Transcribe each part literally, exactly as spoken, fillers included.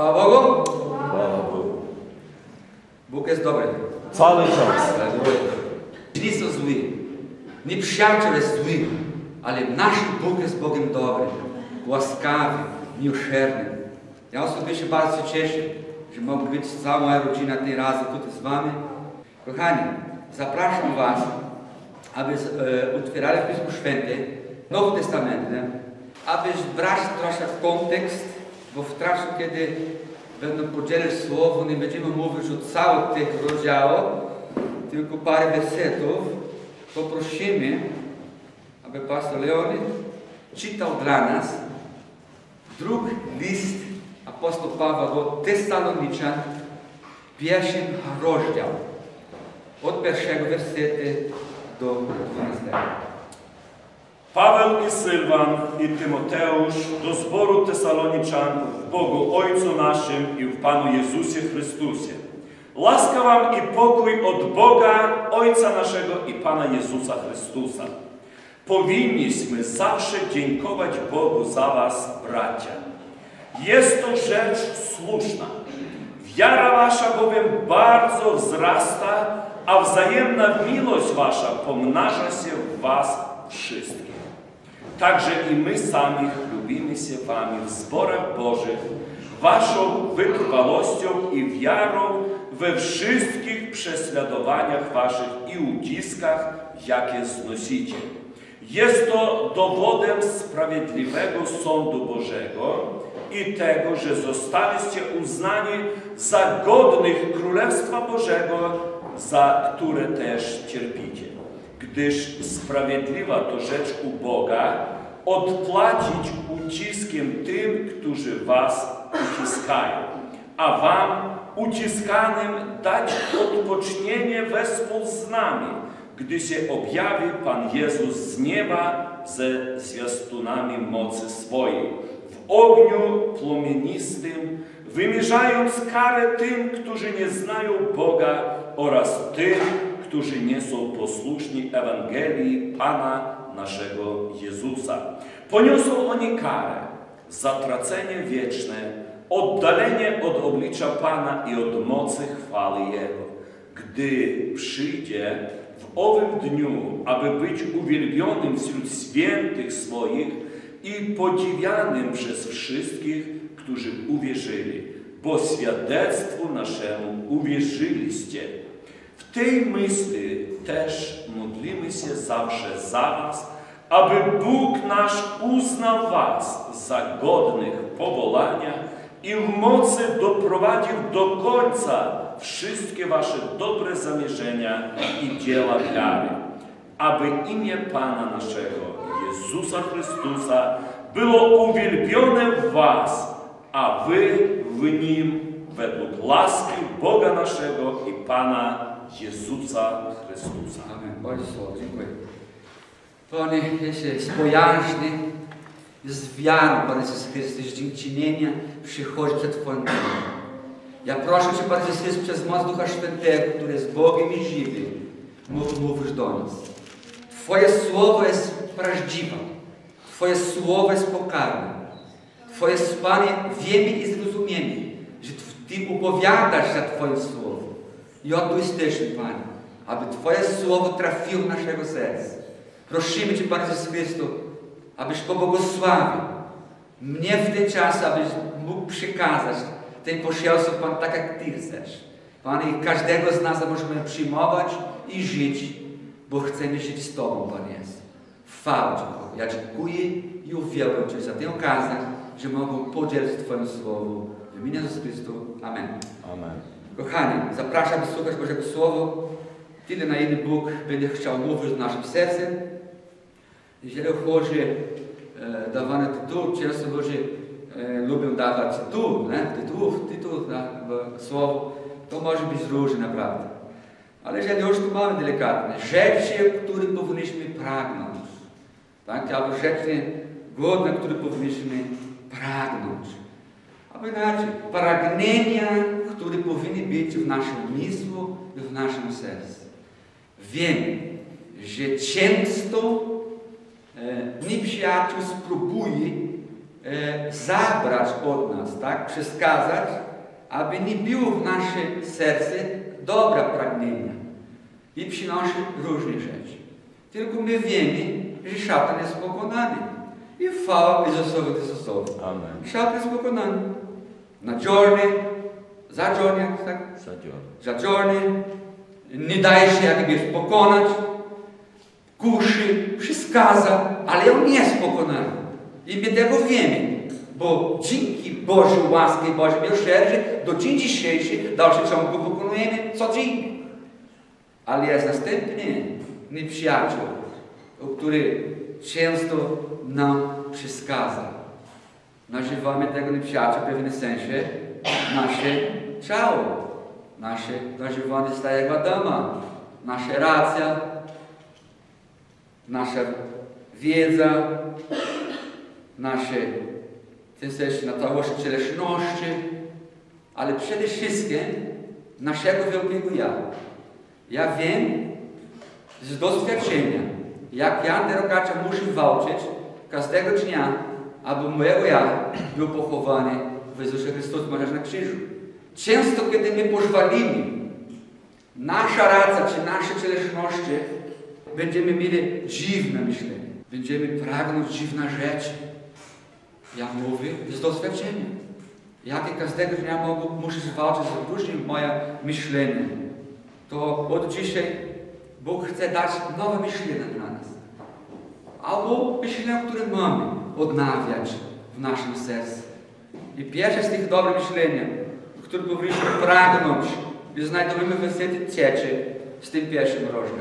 Chwała Bogu? Bóg jest dobry. Cały czas. Bóg jest zły. Nie przyjaciel jest zły, ale nasz Bóg jest Bogiem dobrym, łaskawym, miłosiernym. Ja osobiście bardzo się cieszę, że mogę być cała moja rodzina tym razem tutaj z Wami. Kochani, zapraszam Was, aby otwierali Pismo Święte, Nowy Testament, aby brać troszkę w kontekst, bo w trakcie, kiedy będą podzielić słowo, nie będziemy mówić o całych tych rozdziałach, tylko parę wersetów. Poprosimy, aby pastor Leonid czytał dla nas drugi list apostola Pawła do Tesaloniczan, pierwszy rozdział, od pierwszego wersetu do dwunastego. Paweł i Sylwan i Tymoteusz do zboru Tesaloniczan w Bogu Ojcu naszym i w Panu Jezusie Chrystusie. Łaska Wam i pokój od Boga Ojca naszego i Pana Jezusa Chrystusa. Powinniśmy zawsze dziękować Bogu za Was, bracia. Jest to rzecz słuszna. Wiara Wasza bowiem bardzo wzrasta, a wzajemna miłość Wasza pomnaża się w Was wszystkich. Także i my sami lubimy się Wami w zborach Bożych, Waszą wytrwałością i wiarą we wszystkich prześladowaniach Waszych i uciskach, jakie znosicie. Jest to dowodem sprawiedliwego sądu Bożego i tego, że zostaliście uznani za godnych Królestwa Bożego, za które też cierpicie. Gdyż sprawiedliwa to rzecz u Boga, odpłacić uciskiem tym, którzy Was uciskają, a Wam uciskanym dać odpocznienie wespół z nami, gdy się objawi Pan Jezus z nieba ze zwiastunami mocy swojej, w ogniu płomienistym, wymierzając karę tym, którzy nie znają Boga oraz tym, którzy nie są posłuszni Ewangelii Pana naszego Jezusa. Poniosą oni karę, zatracenie wieczne, oddalenie od oblicza Pana i od mocy chwały Jego, gdy przyjdzie w owym dniu, aby być uwielbionym wśród świętych swoich i podziwianym przez wszystkich, którzy uwierzyli, bo świadectwu naszemu uwierzyliście. W tej myśli też modlimy się zawsze za Was, aby Bóg nasz uznał Was za godnych powołania i w mocy doprowadził do końca wszystkie Wasze dobre zamierzenia i dzieła wiary, aby imię Pana naszego Jezusa Chrystusa było uwielbione w Was, a Wy w Nim według łaski Boga naszego i Pana Jezusa Chrystusa. Amen. Bardzo dziękuję. Panie, jesteś pojaźny, z wiarą, Panie Jezus Chrystus, z dziękczynienia przychodzi przed Twoim domem. Ja proszę Cię, Panie Jezus Chrystus, przez moc Ducha Świętego, który jest Bogiem i żywym, mów, mówisz do nas. Twoje słowo jest prawdziwe, Twoje słowo jest pokarne. Twoje, Panie, wiemy i zrozumiemy, że Ty opowiadasz za Twoim słowem. I oto jesteśmy, Panie, aby Twoje słowo trafiło w naszego serca. Prosimy Cię, Panie Jezus Chrystus, abyś pobłogosławił mnie w ten czas, abyś mógł przekazać ten pośrednictwo, Pan, tak jak Ty chcesz. Panie, i każdego z nas możemy przyjmować i żyć, bo chcemy żyć z Tobą, Panie Jezu. Chwała Ci, ja dziękuję i uwielbiam Cię za tę okazję, że mogę podzielić się Twoim słowem. W imieniu Jezusa Chrystusa. Amen. Amen. Kochani, zapraszam słuchać Bożego Słowa. Tyle, na ile Bóg będzie chciał mówić w naszym sercu. Jeżeli chodzi o dawanie tytułów, często ludzie lubią dawać tytuł, tytuł, tytuł na słowo, to może być różne, naprawdę. Ale jeżeli już, to mamy delikatne rzeczy, które powinniśmy pragnąć. Tak? Albo rzeczy godne, które powinniśmy pragnąć. Albo inaczej, pragnienia, które powinny być w naszym myślu i w naszym sercu. Wiem, że często nieprzyjaciel spróbuje e, zabrać od nas, tak? Przeskazać, aby nie biło w nasze serce dobra pragnienia i przynosi różne rzeczy. Tylko my wiemy, że szatan jest pokonany. I chwała Jezusowi Chrystusowi. Amen. Szatan jest pokonany. Na dziorny, za dziorny, tak? Za dziorny. Nie daje się jak wiesz, pokonać. Kuszy, przyskaza, ale on nie jest pokonany. I my tego wiemy. Bo dzięki Bożej łasce i Bożej miłosierdzie do dzień dzisiejszy w dalszym ciągu pokonujemy co dzień. Ale jest następny nieprzyjaciel, który często nam przyskaza. Nazywamy tego nieprzyjaciela w pewnym sensie nasze ciało, nasze nażywanie starego Adama, nasza racja, nasza wiedza, nasze w tym sensie na całości cielesności, ale przede wszystkim naszego wielkiego ja. Ja wiem z doświadczenia, jak Jan Derokacza musi walczyć każdego dnia, aby mojego ja był pochowany w Jezusie Chrystusie na krzyżu. Często, kiedy my pozwalimy, nasza racja czy nasze cielesności, będziemy mieli dziwne myślenie. Będziemy pragnąć dziwne rzeczy. Ja mówię z doświadczenia. Jak i każdego dnia mogę, muszę walczyć z różnym moim myśleniem. To od dzisiaj Bóg chce dać nowe myślenie dla nas. Albo myślenie, które mamy, odnawiać w naszym sercu. I pierwsze z tych dobrych myślenia, które powinniśmy pragnąć, i znajdujemy w wersecie trzecim z tym pierwszym rożkiem.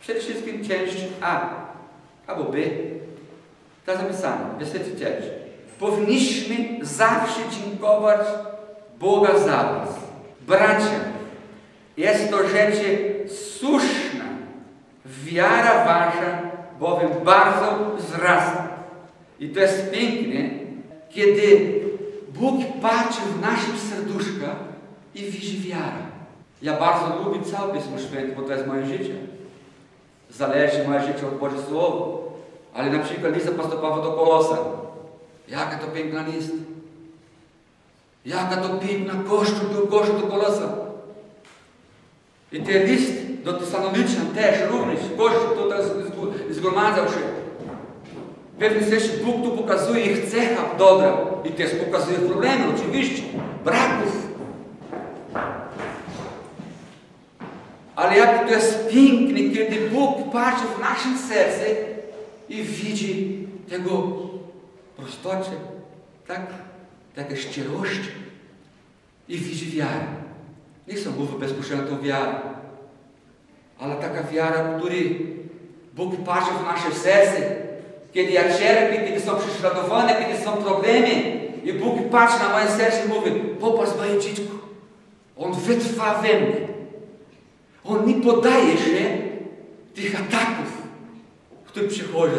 Przede wszystkim część A albo B. To zapisane, w wersecie trzecim. Powinniśmy zawsze dziękować Boga za was. Bracia, jest to rzecz słuszna, wiara wasza bowiem bardzo wzrasta. I to jest piękne, kiedy Bóg patrzy w naszym serduszka i widzi wiarę. Ja bardzo lubię całe Pismo Święte, bo to jest moje życie. Zależy moje życie od Bożego Słowa. Ale na przykład list apostoła Pawła do Kolosa. Jaka to piękna list. Jaka to piękna kościół do kościół do Kolosa. I ten list do Tesaloniczan też również, Kościół tutaj zgromadzał się. W pewnym sensie Bóg tu pokazuje ich cechę dobra i też pokazuje problemy, oczywiście, braków. Ale jak to jest piękne, kiedy Bóg patrzy w naszym serce i widzi tego prostocie, tak? Taką szczerość i widzi wiarę. Nie są mówię bezpośrednio wiara, ale taka wiara, której Bóg patrzy w nasze serce, kiedy ja cierpię, kiedy są prześladowane, kiedy są problemy i Bóg patrzy na moje serce i mówi, popatrz moje dziecko, on wytrwa we mnie, on nie podaje się tych ataków, które przychodzą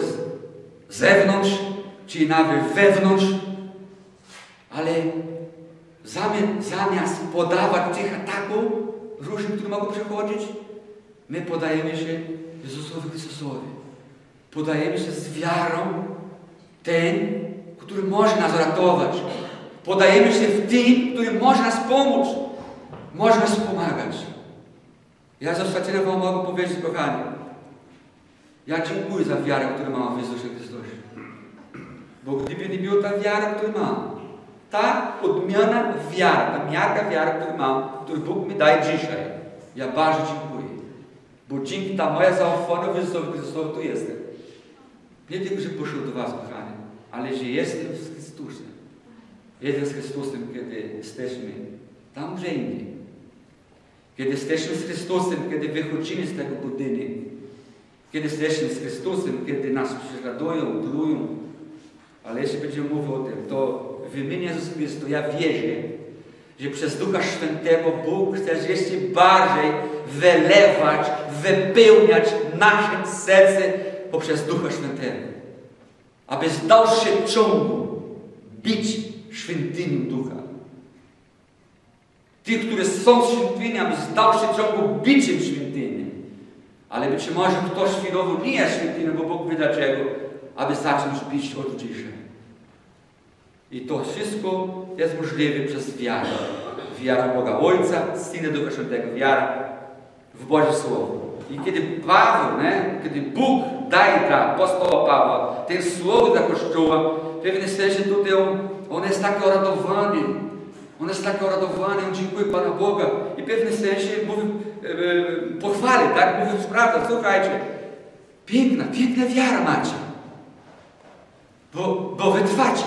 z zewnątrz, czy nawet wewnątrz, ale zamiast podawać tych ataków różnych, które mogą przechodzić, my podajemy się Jezusowi Chrystusowi. Podajemy się z wiarą ten, który może nas ratować. Podajemy się w tym, który może nas pomóc. Może nas pomagać. Ja z ostatniego wam mogę powiedzieć, kochani, ja dziękuję za wiarę, którą mam w Jezusie Chrystusie. Bo gdyby nie było ta wiara, którą mam, ta odmiana wiary, ta miarka wiary, którą mam, którą Bóg mi daje dzisiaj. Ja bardzo dziękuję. Bo dzięki ta moja zaufania w Jezusowi Chrystusowi tu jestem. Nie tylko, że poszedł do was, kochani, ale że jestem z Chrystusem. Jestem z Chrystusem, kiedy jesteśmy tam, gdzie inni. Kiedy jesteśmy z Chrystusem, kiedy wychodzimy z tego budynku. Kiedy jesteśmy z Chrystusem, kiedy nas prześladują, trują. Ale jeśli będziemy mówić o tym, to w imieniu Jezusa Chrystusa ja wierzę, że przez Ducha Świętego Bóg chce jeszcze bardziej wylewać, wypełniać nasze serce poprzez Ducha Świętego. Aby z dalszego ciągu być świątynią Ducha. Tych, którzy są świątyniami, aby z dalszego ciągu być świątynią. Ale być może ktoś chwilowo nie jest świątynią, bo Bóg wie dlaczego, aby zacząć być od dzisiaj. I to wszystko jest możliwe przez wiarę. Wiara Boga Ojca, Syna Ducha Świętego, wiara w Boże Słowo. I kiedy Paweł, nie? Kiedy Bóg daje dla apostoła Pawła ten słowo dla Kościoła, w pewnym sensie tutaj on, on jest tak uradowany. On jest tak uradowany, on dziękuje Pana Boga. I w pewnym sensie mówi, e, pochwali, tak? Mówi, prawda, słuchajcie, piękna, piękna wiara macie. Bo, bo wy trwacie.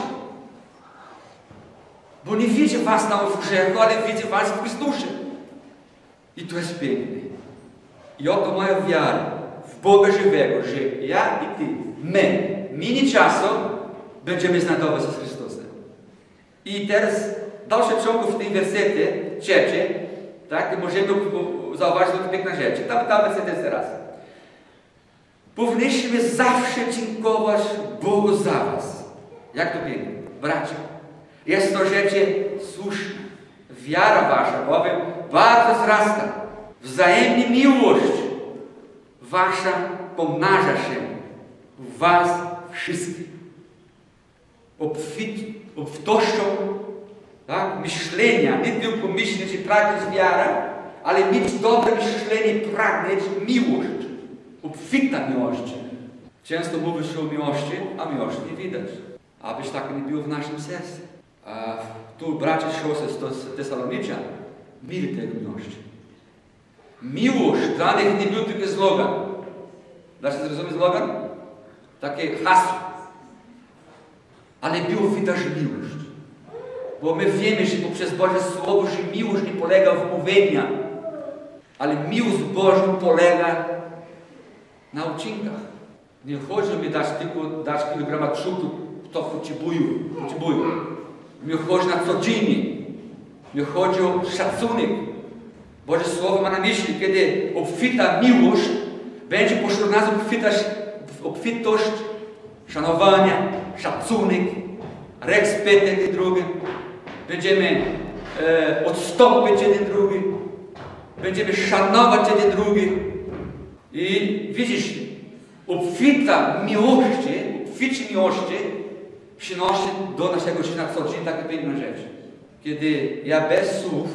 Bo nie widzi was tam w grzechu, ale widzi was w Chrystusie. I to jest piękne. I oto moja wiara w Boga żywego, że ja i ty, my, minie czasu, będziemy znajdować się z Chrystusem. I teraz dalsze ciągu w tej wersecie trzecie, tak, możemy zauważyć do piękna rzeczy. Tam, tam werset jeszcze raz. Powinniśmy zawsze dziękować Bogu za was. Jak to pięknie, bracia. Jest to rzecz słuszna. Wiara wasza, bowiem, bardzo wzrasta. Wzajemna miłość wasza pomnaża się w was wszystkich. Obfit, obfitością, tak, myślenia, nie tylko myśleć i pragnąć wiary, ale mieć dobre myślenie, pragnąć miłość. Obfita miłość. Często mówi się o miłości, a miłości nie widać. Abyś tak nie było w naszym sercu. A tu bracia siostry Tesaloniczan mieli tej miłości. Miłość dla nich nie był tylko slogan. Da się zrozumieć slogan? Takie hasło. Ale było widać miłość. Bo my wiemy, że poprzez Boże Słowo, że miłość nie polega w mówieniu. Ale miłość Bożą polega na uczynkach. Nie chodzi mi dać tylko dać kilograma cukru, kto potrzebuje. potrzebuje. Mnie chodzi na codziennie. Mnie chodzi o szacunek. Boże Słowo ma na myśli, kiedy obfita miłość będzie pośród nas obfitość, obfitość szanowania, szacunek, respekt jeden drugi. Będziemy e, odstąpić jeden drugi. Będziemy szanować jeden drugi. I widzisz, obfita miłość, obficie miłości przynosi do naszego życia co dzień taką piękną rzecz. Kiedy ja bez słów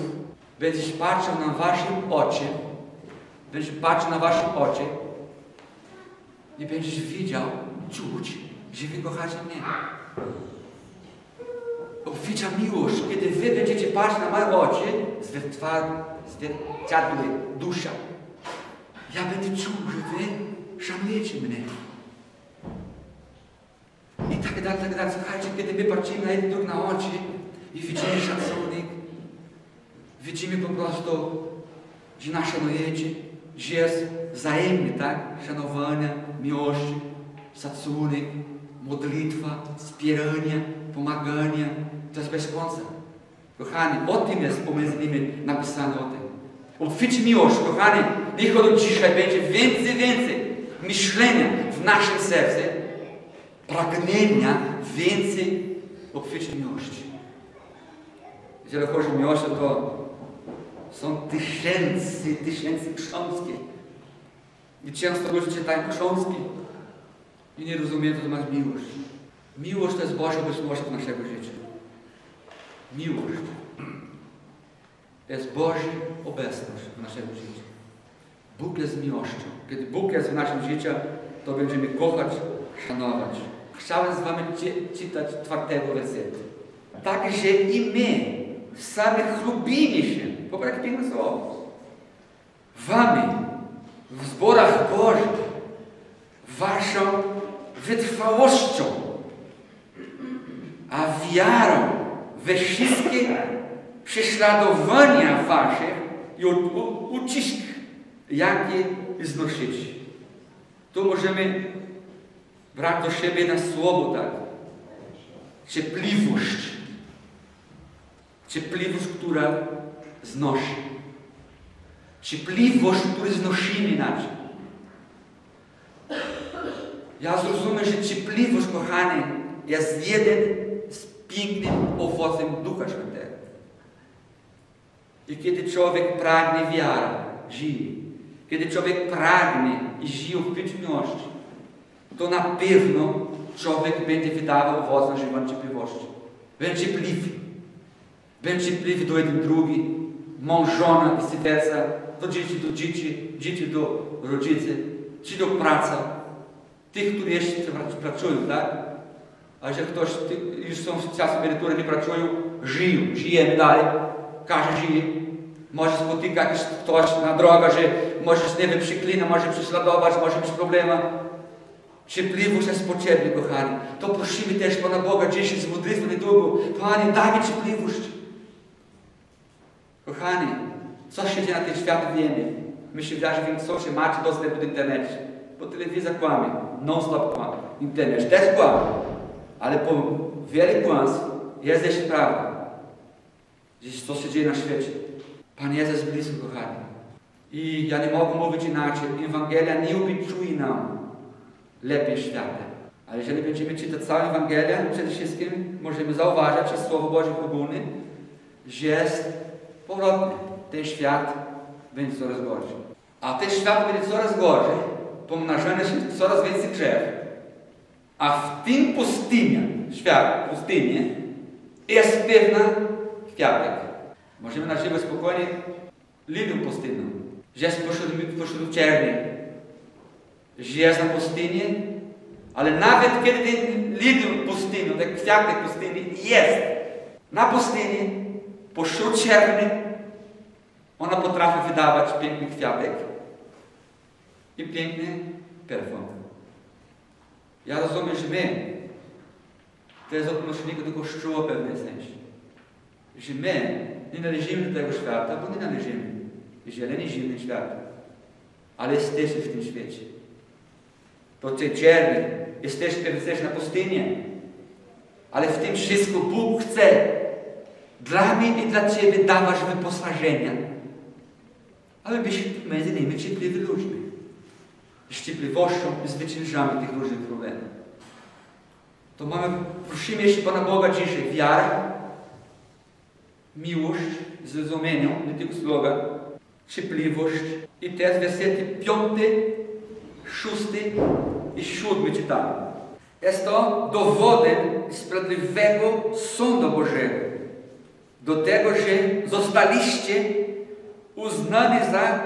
będziesz patrzył na waszym oczy, będziesz patrzył na waszym oczy i będziesz widział, czuć, że wy kochacie mnie. Obfita miłość, kiedy wy będziecie patrzeć na moje oczy, zwierciadły dusza. Ja będę czuł, że wy szanujecie mnie. I tak dalej, tak dalej. Słuchajcie, kiedy my patrzymy na jeden na oczy i widzimy szacunek, widzimy po prostu, że nas szanujecie, że jest wzajemnie, tak? Szanowanie, miłość, szacunek, modlitwa, wspieranie, pomaganie. To jest bez końca. Kochani, o tym jest pomiędzy nimi napisane o tym. Obficie miłość, kochani, niech od dzisiaj będzie więcej, więcej myślenia w naszym sercu, pragnienia więcej obficie miłości. Jeżeli chodzi o miłość, to są tysięcy, tysięcy książki. I często ludzie czytają książki i nie rozumieją, co to masz miłość. Miłość to jest Boża obecność w naszego życia. Miłość to jest Boża obecność w naszego życiu. Bóg jest miłością. Kiedy Bóg jest w naszym życiu, to będziemy kochać, szanować. Chciałem z wami czytać czwartego wersetu. Także i my sami chlubimy się. Popatrzcie piękne słowo. Wami w zborach Bożych waszą wytrwałością, a wiarą we wszystkie prześladowania wasze i ucisk, jakie znosicie. Tu możemy brać do siebie na słowo tak. Ciepliwość. Ciepliwość, która znosi. Ciepliwość, która znosimy inaczej. Ja zrozumiem, że ciepliwość, kochani, jest jeden z pięknym owocem Ducha Świętego. I kiedy człowiek pragnie wiary, żyje. Kiedy człowiek pragnie i żyje w piękności, to na pewno człowiek będzie wydawał owoc na żywą ciepliwości. Będźcie pliwi. Będźcie pliwi do jednych drugich. Mąż, żona, wizyteca. Do dzieci, do dzieci. Dzieci do rodzicy. Czy do pracy. Tych, którzy jeszcze pracują, tak? A że ktoś, ty, już są w czasie emerytury, nie pracują, żyją. Żyjemy dalej. Każdy żyje. Może spotykać ktoś na drogę, że może, nie wiem, przyklina, może prześladować, może być problema. Ciepliwość jest potrzebna, kochani. To prosimy też Pana Boga dzisiaj z modlitwą niedługo. Panie, daj mi ciepliwość. Kochani, co się dzieje na tym świecie, wiemy. My się wydarzy, co się macie dostęp do internetu. Bo telewizja kłamie, non-stop kłamie. Internet też kłamie. Ale po wielu kłamstw jest jeszcze prawda. Dziś co się dzieje na świecie. Pan Jezus jest blisko, kochani. I ja nie mogę mówić inaczej. Ewangelia nie obiecuje nam lepiej świata. Ale jeżeli będziemy czytać całą Ewangelię, przede wszystkim możemy zauważyć, że Słowo Boże ogólne, że jest powrotne. Ten świat będzie coraz gorzej. A ten świat będzie coraz gorzej, pomnażane się coraz więcej drzew. A w tym pustyni, świat pustyni, jest pewna kwiatek. Możemy nazywać spokojnie lilią pustynią, że jest pośród, pośród czerni. Że jest na pustyni, ale nawet kiedy lidą pustynią, ten kwiatek pustyni jest na pustyni, pośród czerni, ona potrafi wydawać piękny kwiatek i piękny perfum. Ja rozumiem, że my, to jest odnośnik do Kościoła w pewnym sensie, że my nie należymy do tego świata, bo nie należymy, jeżeli nie żyjemy świata, ale jesteśmy w tym świecie. To te czerni, jesteśmy jesteś na pustyni, ale w tym wszystko Bóg chce dla mnie i dla Ciebie dawać wyposażenia, aby byś między nimi cierpliwi ludźmi, z cierpliwością zwyciężamy tych różnych problemów. To mamy, prosimy jeszcze Pana Boga dzisiaj, wiara, miłość, zrozumienie, nie tylko słowa, cierpliwość i teraz werset piąty, szósty i siódmy czytamy. Jest to dowodem sprawiedliwego sądu Bożego do tego, że zostaliście uznani za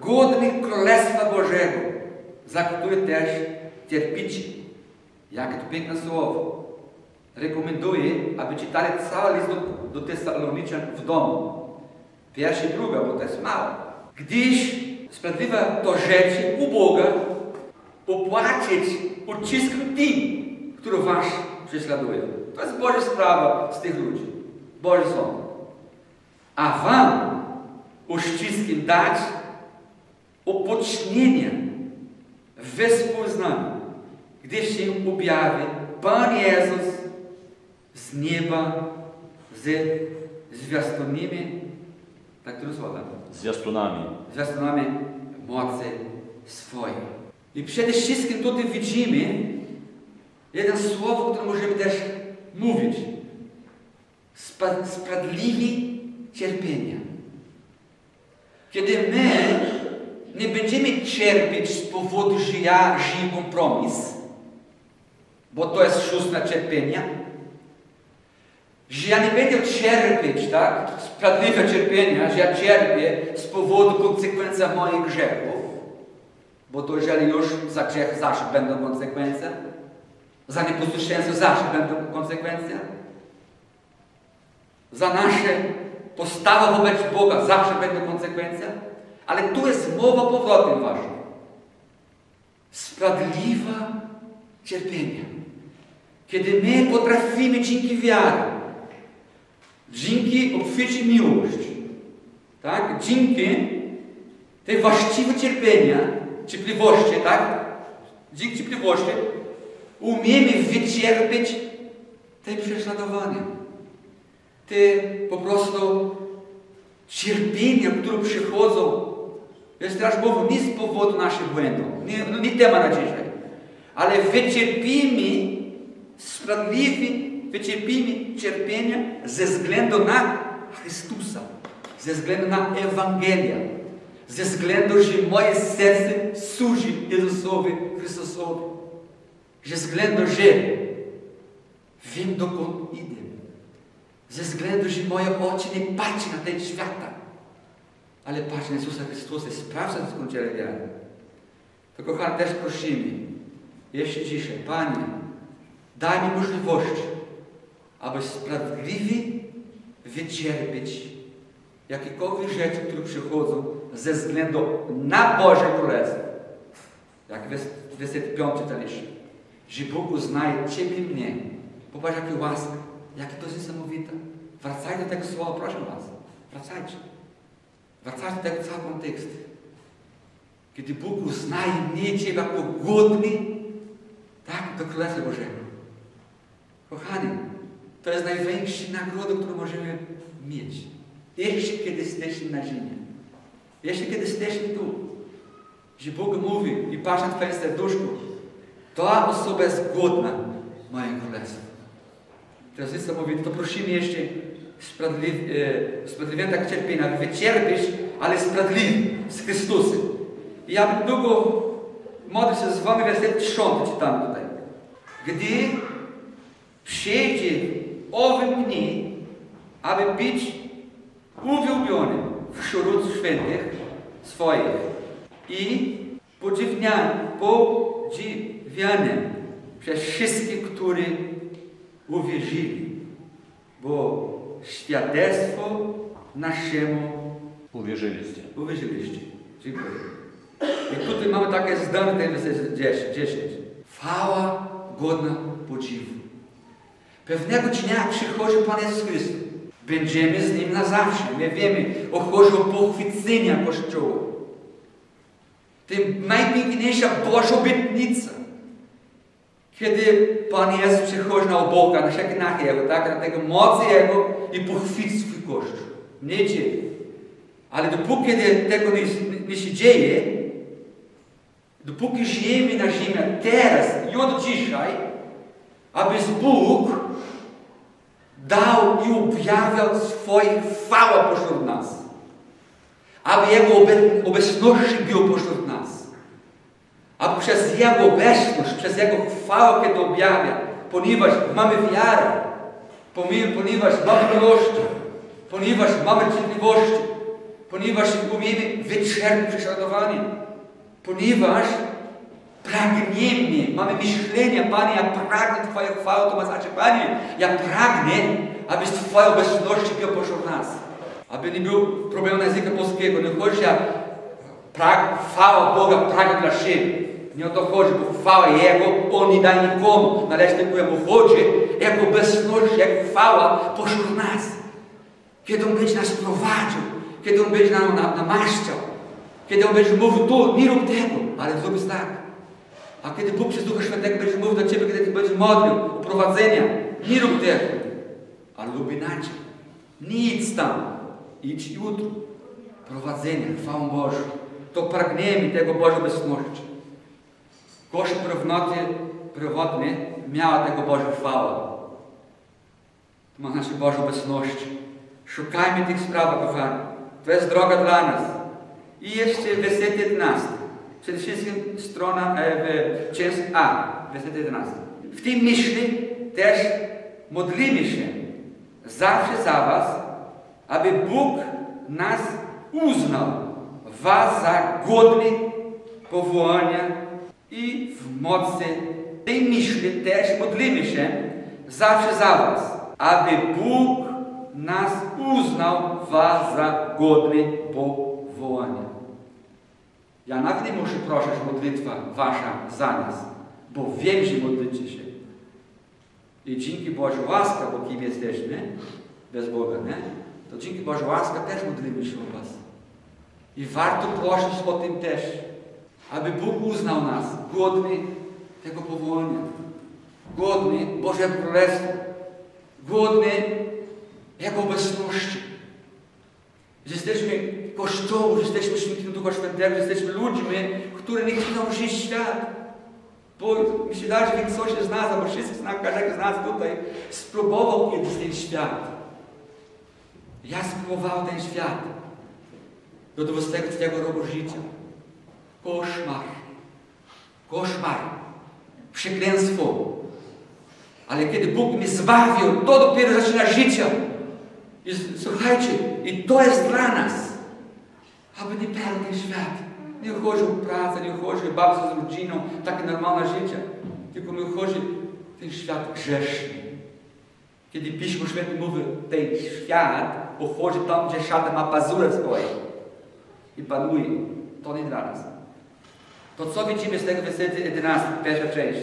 godnych Królestwa Bożego, za które też cierpicie. Jakie to piękne słowo. Rekomenduję, aby czytali cały list do, do Tesaloniczan w domu. Pierwsza i druga, bo to jest mało. Gdyż sprawiedliwe to rzeczy u Boga opłacić ucisku tym, którzy was prześladują. To jest Boża sprawa z tych ludzi. Boży sąd. A wam uściskiem dać odpocznienie wespół z nami, gdy się objawi Pan Jezus z nieba ze zwiastunami, tak to rozwoda? Zwiastunami. Zwiastunami mocy swojej. I przede wszystkim tutaj widzimy jedno słowo, które możemy też mówić. Sp- sprawiedliwi cierpienia. Kiedy my nie będziemy cierpieć z powodu, że ja żyję kompromis, bo to jest szósta cierpienia, że ja nie będę cierpieć, tak? Sprawiedliwe cierpienia, że ja cierpię z powodu konsekwencji moich grzechów. Bo to jeżeli już za grzech zawsze będą konsekwencje, za nieposłuszeństwo zawsze będą konsekwencje, za nasze postawy wobec Boga zawsze będą konsekwencje, ale tu jest mowa powrotem ważna. Sprawiedliwe cierpienie. Kiedy my potrafimy dzięki wiary, dzięki obficie miłości, tak? Dzięki tej właściwej cierpienia, cierpliwości, tak? Dzięki cierpliwości umiemy wycierpieć te prześladowania, te po prostu cierpienia, które przychodzą. Jest teraz mowa nie z powodu naszych błędów, nie, no nie temat na dzisiaj, ale wycierpimy sprawiedliwie, wycierpimy cierpienia ze względu na Chrystusa, ze względu na Ewangelię. Ze względu, że moje serce służy Jezusowi Chrystusowi. Ze względu, że wiem dokąd idę. ze względu, że moje oczy nie patrzą na ten świata, ale patrzą na Jezusa Chrystusa, sprawdzam skąd się wiarę. To kochani, też prosimy, jeszcze dzisiaj, Panie, daj mi możliwość, aby sprawiedliwie wycierpieć jakiekolwiek rzeczy, które przychodzą ze względu na Boże Królestwo. Jak w dwudziestym piątym czytaliśmy, że Bóg uznaje Ciebie i mnie. Popatrz, jakie łaska, jakie to jest niesamowite. Wracajcie do tego słowa, proszę Was. Wracajcie. Wracajcie do tego całego kontekstu. Kiedy Bóg uznaje mnie i Ciebie jako godny, tak, do Królestwa Bożego. Kochani, to jest największa nagroda, którą możemy mieć. Jeszcze kiedy jesteśmy na ziemi. Jeszcze kiedy jesteśmy tu. Że Bóg mówi i patrzy na Twoje serduszko, ta osoba jest godna mojego królestwa. To jest niesamowite. To prosimy jeszcze sprawiedliwie tak cierpienia, aby wycierpieć, ale sprawiedliwie z Chrystusem. I ja bym długo modlił się z Wami werset trzydziesty, czytam tutaj. Gdy przyjdzie owym dni, aby być uwielbionym wśród świętych swoich i podziwianym przez wszystkich, którzy uwierzyli, bo świadectwo naszemu uwierzyliście. Uwierzyliście. Dziękuję. I tutaj mamy takie zdanie, ten werset dziesiąty. Chwała godna podziwu. Pewnego dnia przychodzi Pan Jezus Chrystus. Będziemy z Nim na zawsze. My wiemy, o chodzi o pochwycenia Kościoła. To najpiękniejsza Boża obietnica. Kiedy Pan Jezus przychodzi na obłoka, na szaknach Jego, tak? Na tego mocy Jego i pochwyci swój Kościół. Nie dzieje. Ale dopóki kiedy tego nie, nie się dzieje, dopóki żyjemy na ziemi teraz i od dzisiaj, aby Bóg dał i objawiał swoje chwałę pośród nas. Aby Jego obecność była pośród nas. Aby przez Jego obecność, przez Jego chwałę, kiedy objawia, ponieważ mamy wiarę, ponieważ mamy miłość, ponieważ mamy cierpliwość, ponieważ umiemy wyczerpać prześladowanie, ponieważ pragniemy, mamy myślenie, Panie, ja pragnę Twojej chwały, to ma znaczy, Panie, ja pragnę, aby z Twojej obecności była pośród nas. Aby nie był problem na języka polskiego. Nie chodzi, że chwała Boga pragnie dla siebie. Nie o to chodzi, bo chwała Jego, On nie da nikomu. Należy tylko Jemu chodzi, Jego obecność, Jego chwała pośród nas. Kiedy On będzie nas prowadził, kiedy On będzie nam namaszczał, kiedy On będzie mówił tu, nie rób tego, ale zrób tak. A kiedy Bóg przez Ducha Świętego będzie mówił do Ciebie, kiedy Ty będziesz modlił o prowadzenia, nie rób tego, ale rób inaczej. Nic tam. Idź jutro. Prowadzenie, chwałą Bożą. To pragniemy tego Bożej obecności. Kościół pierwotny miał tego Bożą chwałę. To ma znaczy Bożą obecność. Szukajmy tych spraw, kochani. To jest droga dla nas. I jeszcze werset jedenasty. Przede wszystkim strona, e, część A, werset jedenasty. W tym myśli też modlimy się zawsze za Was, aby Bóg nas uznał, Was za godny powołania i w mocy tej myśli też modlimy się zawsze za Was, aby Bóg nas uznał, Was za godny powołania. Ja nawet nie muszę prosić modlitwa Wasza za nas, bo wiem, że modlicie się. I dzięki Bożej łasce, bo kim jesteśmy, bez Boga, nie? To dzięki Bożej łasce też modlimy się o Was. I warto prosić o tym też, aby Bóg uznał nas godny tego powołania, godny Bożego Królestwa, godny Jego obecności. Że jesteśmy Kościołem, że jesteśmy świętymi Ducha Świętego, że jesteśmy ludźmi, którzy nie chcą żyć świat. Bo mi się da, że większość z nas, albo wszyscy z nas, każdy z nas tutaj spróbował kiedyś ten świat. Ja spróbowałem ten świat do dwudziestego trzeciego roku życia. Koszmar. Koszmar. Przeklęstwo. Ale kiedy Bóg mnie zbawił, to dopiero zaczyna życie. I słuchajcie, i to jest dla nas, aby nie padł ten świat. Nie chodzi o pracę, nie chodzi o babce z rodziną, takie normalne życie. Tylko nie chodzi o ten świat grzeszny. Kiedy Pismo Święte mówi, ten świat uchodzi tam, gdzie szatan ma pazury swoje i panuje. To nie dla nas. To co widzimy z tego wersetu jedenastego, pierwsza część?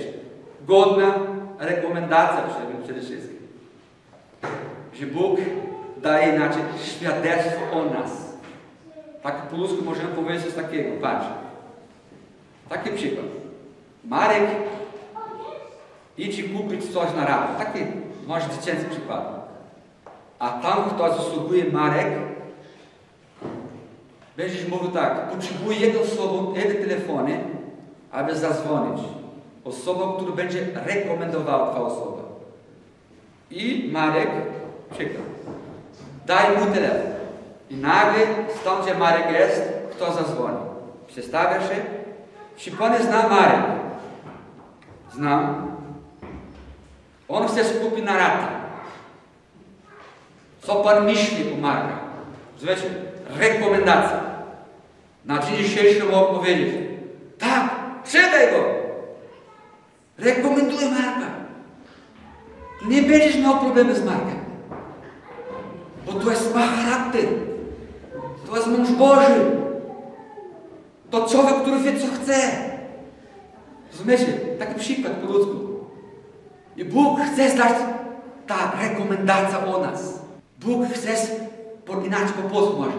Godna rekomendacja przede wszystkim. Że Bóg daje inaczej świadectwo o nas. Tak po ludzku możemy powiedzieć coś takiego. Patrz. Taki przykład. Marek idzie kupić coś na rabat. Taki może dziecięcy przykład. A tam, kto zasługuje Marek, będziesz mówił tak. Potrzebuje jedną osobą, jeden telefony, aby zadzwonić. Osobą, która będzie rekomendowała dwa osoby. I Marek, przykład, daj mu telefon. I nagle, stąd gdzie Marek jest, kto zadzwoni? Przedstawia się? Czy pan zna Marek? Znam. On chce skupić na rata. Co pan myśli o Marka? Zobaczcie, rekomendacja. Na dzień dzisiejszy mogę powiedzieć. Tak, sprzedaj go. Rekomenduję Marka. Nie będziesz miał problemy z Markiem. Bo to jest ma charakter. To jest mąż Boży. To człowiek, który wie, co chce. Rozumiecie? Taki przykład po ludzku. I Bóg chce zdać ta rekomendacja o nas. Bóg chce inaczej po prostu może.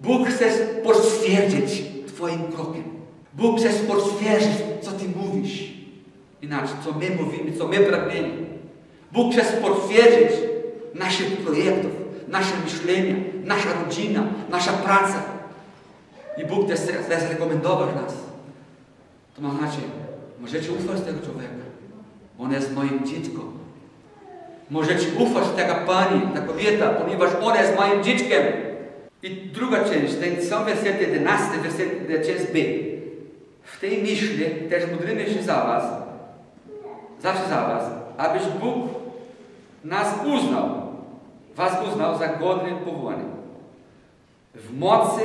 Bóg chce potwierdzić twoim krokiem. Bóg chce potwierdzić, co ty mówisz. Inaczej, co my mówimy, co my pragniemy. Bóg chce potwierdzić naszych projektów, nasze myślenia, nasza rodzina, nasza praca. I Bóg też chce rekomendować nas. To ma znaczenie. Możecie ufać tego człowieka. On jest moim dzieckiem. Możecie ufać taka pani, ta kobieta, ponieważ ona jest moim dzieckiem. I druga część, ten sam werset jedenasty, werset część B. W tej myśli też modlimy się za was, zawsze za was, abyś Bóg nas uznał, was uznał za godnym powołaniem. W mocy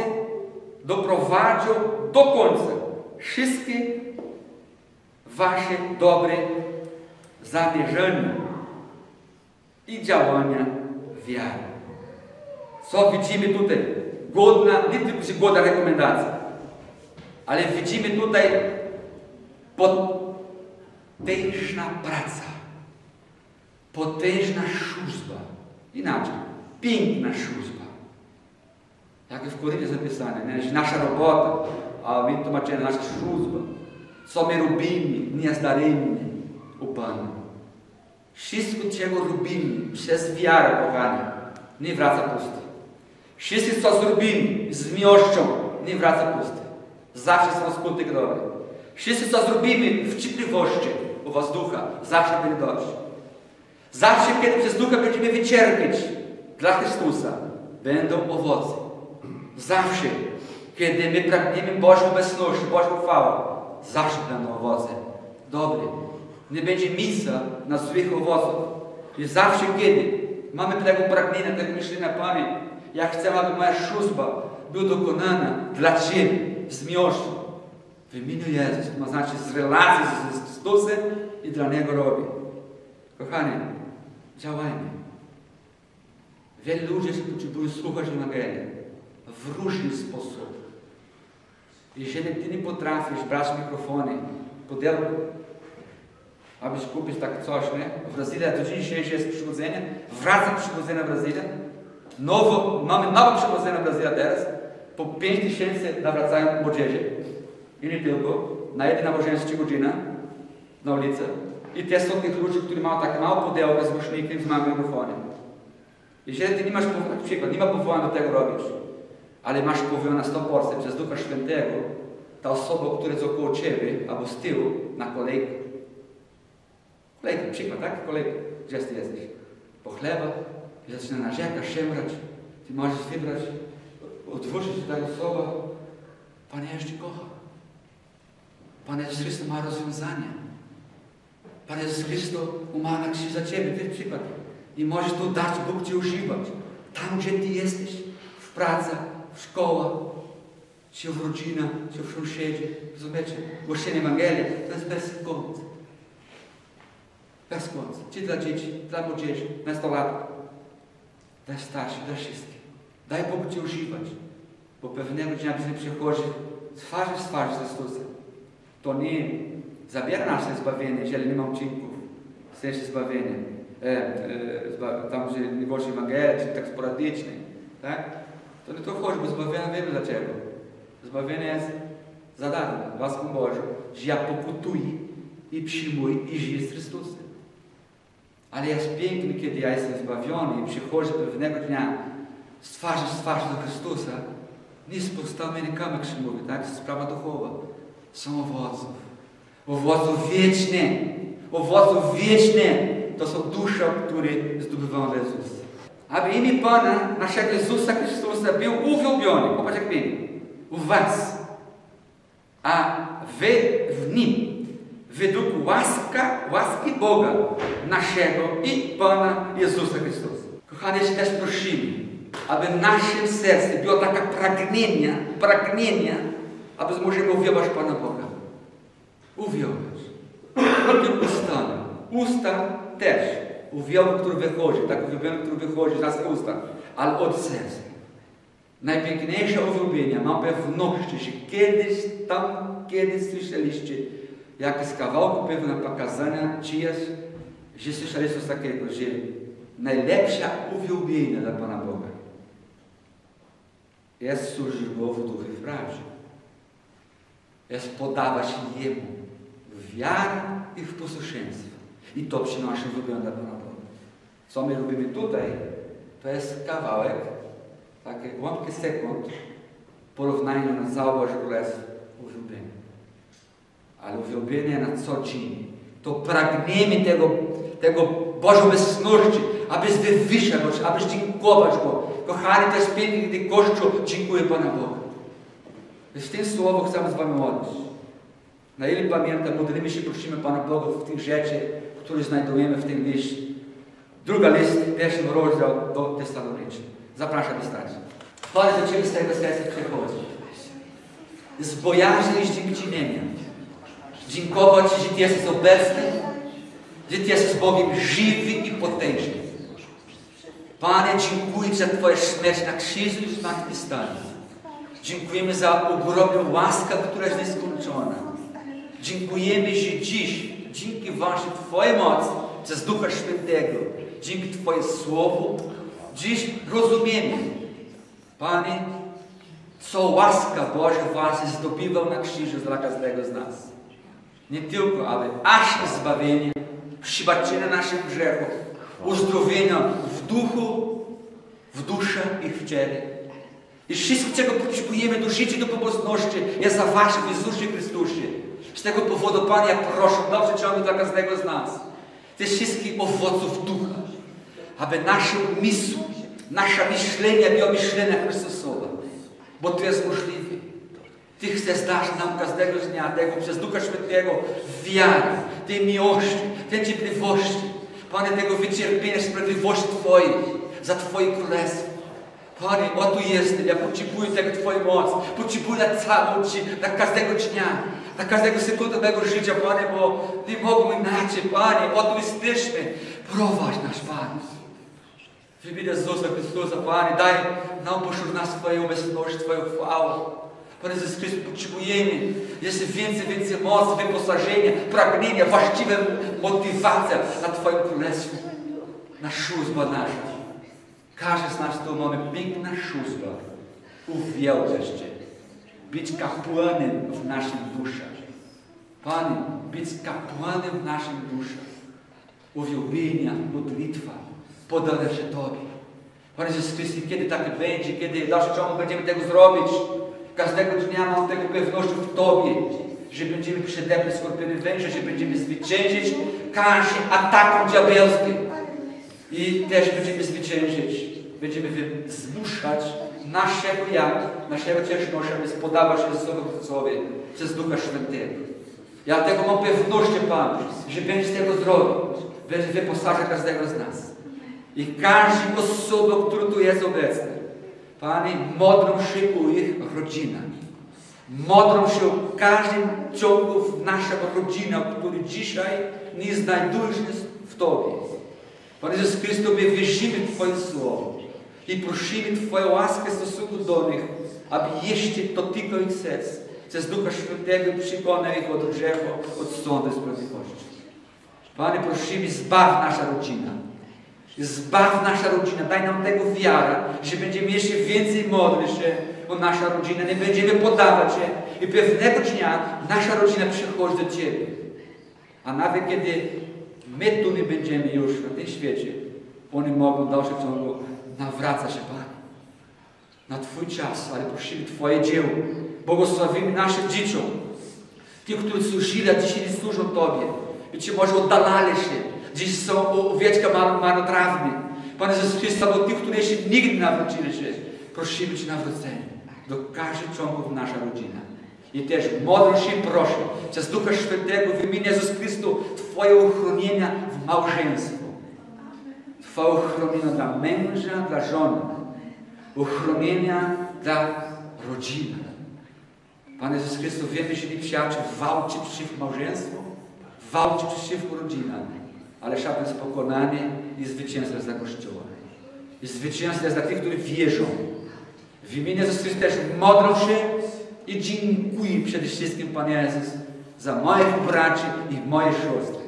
doprowadził do końca wszystkie wasze dobre zamierzenia i działania wiary. Co widzimy tutaj? Godna, nie tylko się godna rekomendacja, ale widzimy tutaj potężna praca, potężna służba, inaczej, piękna służba. Jak w Koryncie zapisane, nasza robota, a w tłumaczeniu nasza służba, co my robimy, niezdaremnie u Pana. Wszystko, czego robimy przez wiarę Boga, nie wraca pusty. Wszystko, co zrobimy z miłością, nie wraca pusty. Zawsze są skutki dobre. Wszystko, co zrobimy w cierpliwości u was ducha, zawsze będzie dobrze. Zawsze, kiedy przez ducha będziemy wycierpieć dla Chrystusa, będą owoce. Zawsze, kiedy my pragniemy Bożą obecności, Bożą chwałę, zawsze będą owoce. Dobre. Nie będzie miejsca na złych owocach. I zawsze, kiedy mamy tego pragnienia, tego myślenia, Panie, ja chcę, aby moja służba była dokonana dla Ciebie, z miłością. W imieniu Jezus, to ma znaczy z relacji z Chrystusem i dla Niego robię. Kochani, działajmy. Wielu ludzi potrzebuje słuchać Ewangelii w różny sposób. Jeżeli Ty nie potrafisz brać mikrofony, poderuj, abyś kupić tak coś, nie? W Brazylii, do dziś dzisiejszy jest przywodzenie, wraca przywodzenie w Brazylii. Nowo, mamy nowe przywodzenie w Brazylii teraz, po pięć tysięcy nawracają młodzieży. I nie tylko, na jednej nabożeństwie godzina na ulicy. I też są tych ludzi, którzy mają tak mało pudełka z głośnikiem, z małym mikrofonem. Jeżeli ty nie masz powołania, przykład, nie ma powołania do tego robić, ale masz powołania na sto procent przez Ducha Świętego, ta osoba, która jest około ciebie, albo z tyłu, na kolejkę. Kolejny przykład, tak? Kolejny. Gdzie ty jesteś? Po chleba i zaczyna narzekać, szemrać. Ty możesz wybrać, odwrócić ta osoba. Pan jeszcze kocha. Pan Jezus Chrystus ma rozwiązanie. Pan Jezus Chrystus umarł na krzyżu za ciebie. Ten przykład. I możesz tu dać, Bóg Cię używać. Tam, gdzie Ty jesteś. W pracy, w szkołach, czy w rodzinach, czy w sąsiedzie. Rozumiecie? Głoszenie Ewangelii to jest bez końca. Bez końca. Czy dla dzieci, dla młodzieży, nastolatków. Dla starszych, dla wszystkich. Daj Bóg Cię używać. Bo pewnego dnia nie przychodzi twarz w twarz z Chrystusem. To nie zabiera nasze zbawienie, jeżeli nie ma uczynków. W sensie zbawienia. E, e, zba tam, że nie głosi Ewangelii, tak sporadycznie. Tak? To nie to chodzi, bo zbawienia wiemy dlaczego. Zbawienie jest za darmo, łaską Bożą. Że ja pokutuję i przyjmuję i żyję z Chrystusem. Ale jest piękny, kiedy ja jestem zbawiony i przychodzi pewnego dnia z twarzy w twarz do Chrystusa. Nie z pustymi rękami, jak się mówi, tak? Sprawa duchowa. Są owoców. Owoców wieczne. Owoców wieczne. To są dusze, które zdobywają dla Jezusa. Aby imię Pana, naszego Jezusa Chrystusa, był uwielbiony. Popatrz jak pięknie. U was. A wy w nim. Według łaska, łaski Boga naszego i Pana Jezusa Chrystusa. Kochani, jeszcze też prosimy, aby w naszym sercu było takie pragnienie, pragnienie, aby możemy uwielbiać Pana Boga. Uwielbiać. Tylko ustami. Usta też. Uwielbiam, który wychodzi. Tak, uwielbiam, który wychodzi z usta, ale od serca. Najpiękniejsze uwielbienie mam pewności, że kiedyś tam, kiedyś słyszeliście jakieś kawałki pewne pokazania czyjeś, że słyszeliście coś takiego, że najlepsze uwielbienie dla Pana Boga jest służyć Bogu w duchu i w prawdzie. Jest podawać Jemu w wiarę i w posłuszeństwo. I to przynosi uwielbienie dla Pana Boga. Co my robimy tutaj, to jest kawałek, takie ułamki sekund porównania na całość Królestwa uwielbienia. Ale uwielbienie na co dzień. To pragniemy tego, tego Bożej obecności, abyś wywyższać, abyś dziękować Go. Kochani, to jest pięknie, gdy Kościół dziękuję Pana Boga. Więc w tym słowo chcemy z Wami odnieść. Na ile pamiętam, modlimy się, prosimy Pana Boga w tych rzeczy, które znajdujemy w tym liście. Druga list, pierwszy rozdział do Tesaloniczan. Zapraszam i stać. Pan do Ciebie z tego serca przychodzi. Z bojaźni i z dziękczynienia. Dziękować Ci, że Ty jesteś obecny, że Ty jesteś Bogiem żywy i potężny. Panie, dziękuję za Twoją śmierć na krzyżu i zmartwychwstanie. Dziękujemy za ogromną łaskę, która jest nieskończona. Dziękujemy, że dziś, dzięki Waszej Twojej mocy, przez Ducha Świętego, dzięki Twojej słowu, dziś rozumiemy, Panie, co łaska Boża Was zdobywał na krzyżu dla każdego z nas. Nie tylko, ale aż zbawienie, przebaczenie naszych grzechów, uzdrowienia w duchu, w duszy i w ciele. I wszystko, czego potrzebujemy do życia i do pomocności, jest za Waszym Jezusie Chrystusie. Z tego powodu, Panie, ja proszę, dobrze ciągle dla każdego z nas, tych wszystkich owoców ducha, aby nasze umysły, nasze myślenia było myślenia Chrystusowe, bo to jest możliwe. Ty chcesz dać nam każdego dnia tego przez Ducha Świętego wiary, tej miłości, tej ciepliwości, Panie, tego wycierpienia, sprawiedliwości Twojej, za Twoje królestwo. Panie, o tu jestem, ja potrzebuję tego Twojej mocy, potrzebuję na całą Ci, na każdego dnia, na każdego sekundę mego życia, Panie, bo nie mogą inaczej, Panie, o tu jesteśmy, prowadź nasz Pan. W imię Jezusa Chrystusa, Panie, daj nam pośród nas Twoją obecność, Twoją chwałę. Panie Jezus Chrystus, potrzebujemy jeszcze więcej, więcej mocy, wyposażenia, pragnienia, właściwe motywacja na Twoim Królestwie. Na szóstba nasza. Każdy z nas tu mamy piękna szóstba. Uwielbiać Cię. Być kapłanem w naszym duszach. Panie, być kapłanem w naszym duszach. Uwielbienia, modlitwa, podane się Tobie. Panie Jezus Chrystus, kiedy tak będzie, kiedy dalszy ciągu będziemy tego zrobić, każdego dnia mam tego pewności w Tobie, że będziemy przedepli skorpiony węża, że będziemy zwyciężyć każdy atakom diabelskim. I też będziemy zwyciężyć. Będziemy zmuszać naszego ja, naszego ciężkości, aby spodawać Jezusowi przez Ducha Świętego. Ja tego mam pewność, Pan, że będziesz tego zrobił. Będziesz wyposażał każdego z nas. i każdą osobę, która tu jest obecna. Panie, modlą się o ich rodzinach. Modlą się o każdym ciągu w naszych rodzinach, które dzisiaj nie znajdują się w Tobie. Panie Jezus Chrystus, my wierzymy w Twoje słowo i prosimy Twoją łaskę w stosunku do nich, aby jeszcze dotykał ich serc. Przez Ducha Świętego przekonał ich od grzechu, od sądu i sprawiedliwości. Panie, prosimy, zbaw nasza rodzina. Zbaw nasza rodzina. Daj nam tego wiara, że będziemy jeszcze więcej modlić się o nasza rodzina. Nie będziemy podawać się i pewnego dnia nasza rodzina przychodzi do Ciebie. A nawet kiedy my tu nie będziemy już na tym świecie, oni mogą w dalszym ciągu nawracać się, Panie, na Twój czas, ale prosimy Twoje dzieło. Błogosławimy naszych dzieciom, tych, którzy służyli, a dzisiaj nie służą Tobie. Być może oddalali się, dziś są owieczka marnotrawne. Panie Jezus Chrystus, do tych, którzy jeszcze nigdy nie nawrócili się, prosimy Cię nawrócenie do każdego członków nasza rodzina. I też modlę się i proszę przez Ducha Świętego w imieniu Jezus Chrystu Twoje uchronienia w małżeństwo. Twoje uchronienia dla męża, dla żony. Uchronienia dla rodziny. Panie Jezus Chrystus, wiemy, że nie przyjaciół walczy przeciw małżeństwu, walczy przeciwko rodzinami, ale szabę z pokonanie i zwycięstwo jest dla Kościoła. I zwycięstwo jest dla tych, którzy wierzą. W imieniu Jezus Chrystus też modlę się i dziękuję przede wszystkim, Panie Jezus, za moich braci i moje siostry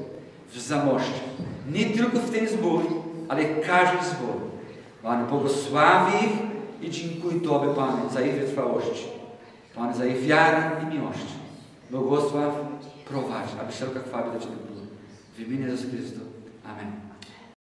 w Zamościu. Nie tylko w tym zbór, ale każdy zbór. Panie, błogosławi ich i dziękuję Tobie, Panie, za ich wytrwałość. Panie, za ich wiarę i miłość. Błogosław prowadź, aby wszelka chwała do Ciebie była. W imieniu Jezusa Chrystusa. Amen.